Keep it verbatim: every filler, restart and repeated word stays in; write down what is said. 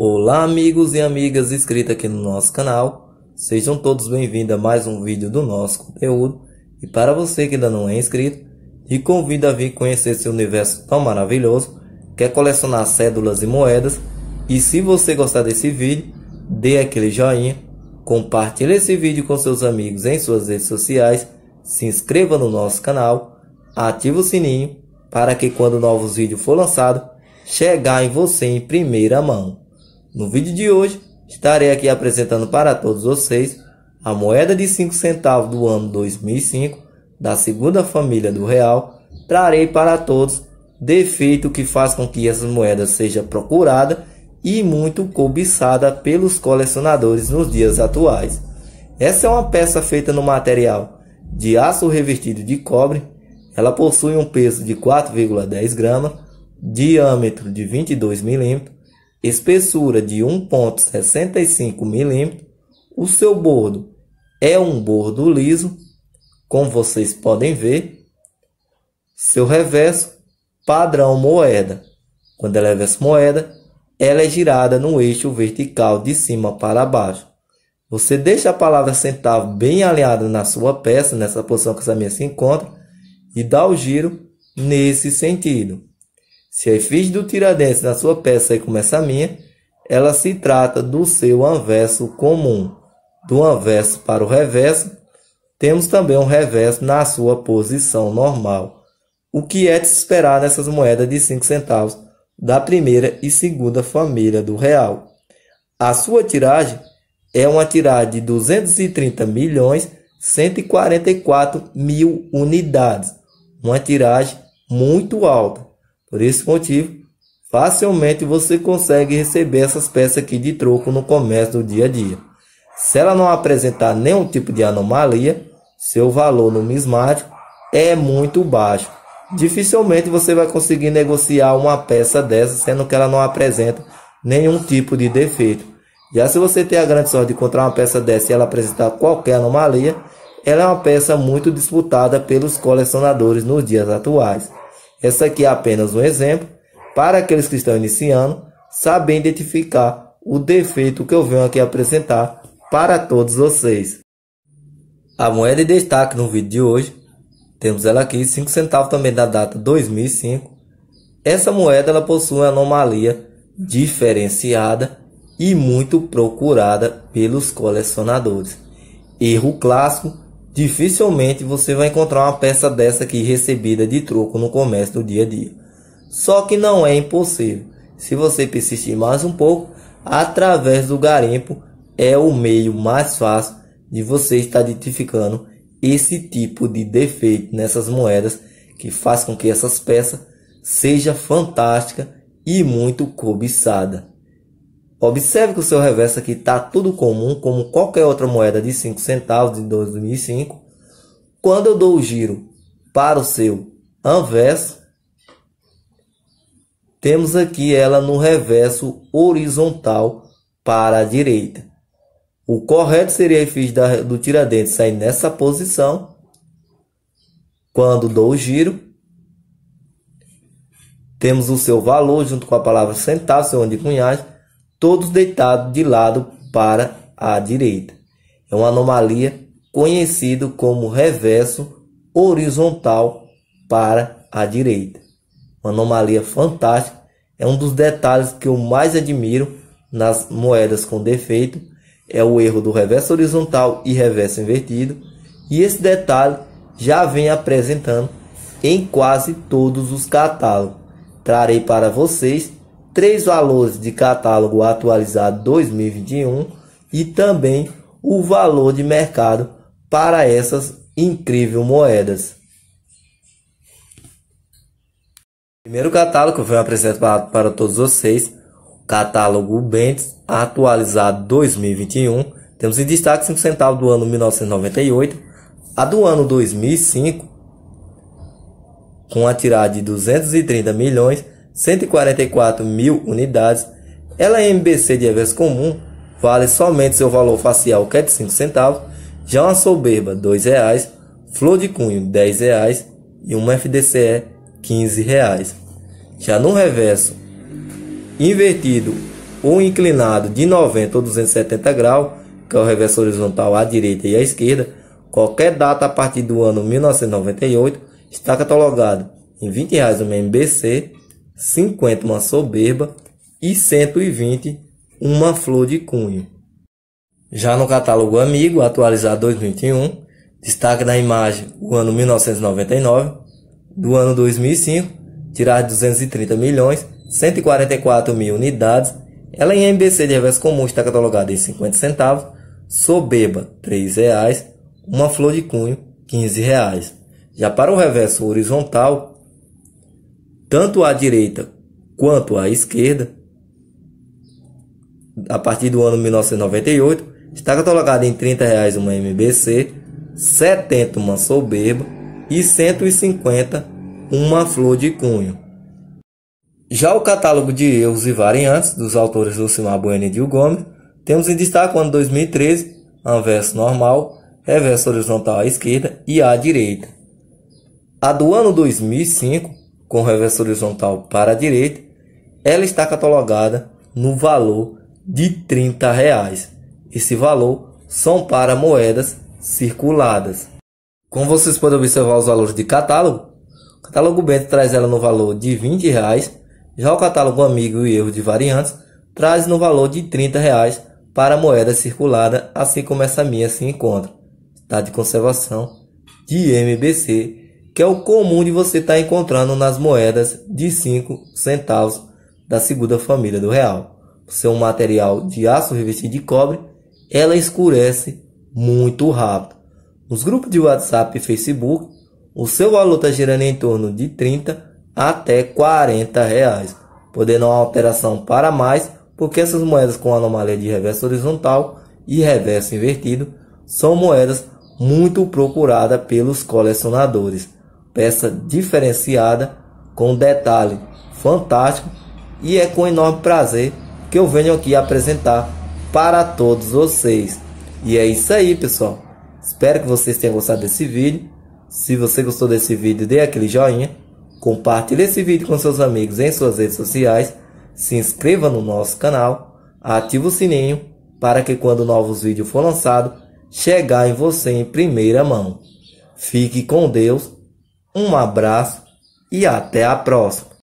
Olá amigos e amigas inscritos aqui no nosso canal, sejam todos bem-vindos a mais um vídeo do nosso conteúdo. E para você que ainda não é inscrito, te convido a vir conhecer esse universo tão maravilhoso, quer colecionar cédulas e moedas. E se você gostar desse vídeo, dê aquele joinha, compartilhe esse vídeo com seus amigos em suas redes sociais, se inscreva no nosso canal, ative o sininho para que quando novos vídeos for lançado, chegar em você em primeira mão. No vídeo de hoje, estarei aqui apresentando para todos vocês a moeda de cinco centavos do ano dois mil e cinco, da segunda família do real. Trarei para todos defeito que faz com que essa moeda seja procurada e muito cobiçada pelos colecionadores nos dias atuais. Essa é uma peça feita no material de aço revestido de cobre. Ela possui um peso de quatro vírgula dez gramas, diâmetro de vinte e dois milímetros, espessura de um vírgula sessenta e cinco milímetros. O seu bordo é um bordo liso, como vocês podem ver. Seu reverso, padrão moeda. Quando ela é reverso moeda, ela é girada no eixo vertical de cima para baixo. Você deixa a palavra centavo bem alinhada na sua peça, nessa posição que essa minha se encontra, e dá o giro nesse sentido. Se a efígie do Tiradentes na sua peça e começa a minha, ela se trata do seu anverso comum. Do anverso para o reverso, temos também um reverso na sua posição normal. O que é de se esperar nessas moedas de cinco centavos da primeira e segunda família do real? A sua tiragem é uma tiragem de duzentos e trinta milhões cento e quarenta e quatro mil unidades. Uma tiragem muito alta. Por esse motivo, facilmente você consegue receber essas peças aqui de troco no comércio do dia a dia. Se ela não apresentar nenhum tipo de anomalia, seu valor numismático é muito baixo. Dificilmente você vai conseguir negociar uma peça dessa, sendo que ela não apresenta nenhum tipo de defeito. Já se você tem a grande sorte de encontrar uma peça dessa e ela apresentar qualquer anomalia, ela é uma peça muito disputada pelos colecionadores nos dias atuais. Essa aqui é apenas um exemplo para aqueles que estão iniciando saber identificar o defeito que eu venho aqui apresentar para todos vocês. A moeda de destaque no vídeo de hoje, temos ela aqui, cinco centavos, também da data dois mil e cinco. Essa moeda ela possui uma anomalia diferenciada e muito procurada pelos colecionadores. Erro clássico. Dificilmente você vai encontrar uma peça dessa aqui recebida de troco no comércio do dia a dia. Só que não é impossível. Se você persistir mais um pouco, através do garimpo é o meio mais fácil de você estar identificando esse tipo de defeito nessas moedas, que faz com que essas peças seja fantástica e muito cobiçada. Observe que o seu reverso aqui está tudo comum, como qualquer outra moeda de cinco centavos de dois mil e cinco. Quando eu dou o giro para o seu anverso, temos aqui ela no reverso horizontal para a direita. O correto seria a efígie do Tiradentes sair nessa posição. Quando dou o giro, temos o seu valor junto com a palavra centavo, seu ano de cunhagem, todos deitados de lado para a direita. É uma anomalia conhecida como reverso horizontal para a direita. Uma anomalia fantástica. É um dos detalhes que eu mais admiro nas moedas com defeito. É o erro do reverso horizontal e reverso invertido. E esse detalhe já vem apresentando em quase todos os catálogos. Trarei para vocês três valores de catálogo atualizado dois mil e vinte e um e também o valor de mercado para essas incríveis moedas. Primeiro catálogo que eu venho apresentar para todos vocês, o catálogo Bentes atualizado dois mil e vinte e um. Temos em destaque cinco centavos do ano mil novecentos e noventa e oito, a do ano dois mil e cinco, com a tiragem de duzentos e trinta milhões cento e quarenta e quatro mil unidades. Ela é M B C de reverso comum, vale somente seu valor facial, que é de cinco centavos, já uma soberba dois reais, flor de cunho dez reais e uma F D C E quinze reais. Já no reverso invertido um inclinado de noventa ou duzentos e setenta graus, que é o reverso horizontal à direita e à esquerda, qualquer data a partir do ano mil novecentos e noventa e oito, está catalogado em vinte reais uma M B C, cinquenta uma soberba e cento e vinte uma flor de cunho. Já no catálogo Amigo, atualizado dois mil e vinte e um, destaca na imagem o ano mil novecentos e noventa e nove, do ano dois mil e cinco, tirar duzentos e trinta milhões cento e quarenta e quatro mil unidades. Ela em M B C de reverso comum está catalogada em cinquenta centavos, soberba três reais, uma flor de cunho quinze reais. Já para o reverso horizontal, tanto à direita quanto à esquerda, a partir do ano mil novecentos e noventa e oito, está catalogada em trinta reais uma M B C, setenta uma soberba e cento e cinquenta uma flor de cunho. Já o catálogo de erros e variantes dos autores Lucimar Bueno e Dil Gomes, temos em destaque o ano dois mil e treze, anverso normal, reverso horizontal à esquerda e à direita. A do ano dois mil e cinco, com reverso horizontal para a direita, ela está catalogada no valor de trinta reais. Esse valor são para moedas circuladas. Como vocês podem observar os valores de catálogo, o catálogo Bento traz ela no valor de vinte reais, já o catálogo Amigo e Erro de Variantes traz no valor de trinta reais para a moeda circulada, assim como essa minha se encontra. Está de conservação de M B C, que é o comum de você estar encontrando nas moedas de cinco centavos da segunda família do real. Por ser um material de aço revestido de cobre, ela escurece muito rápido. Nos grupos de WhatsApp e Facebook, o seu valor está girando em torno de trinta até quarenta reais, podendo uma alteração para mais, porque essas moedas com anomalia de reverso horizontal e reverso invertido são moedas muito procuradas pelos colecionadores. Peça diferenciada, com detalhe fantástico, e é com enorme prazer que eu venho aqui apresentar para todos vocês. E é isso aí, pessoal. Espero que vocês tenham gostado desse vídeo. Se você gostou desse vídeo, dê aquele joinha, compartilhe esse vídeo com seus amigos em suas redes sociais, se inscreva no nosso canal, ative o sininho para que quando novos vídeos for lançado, chegar em você em primeira mão. Fique com Deus, um abraço e até a próxima.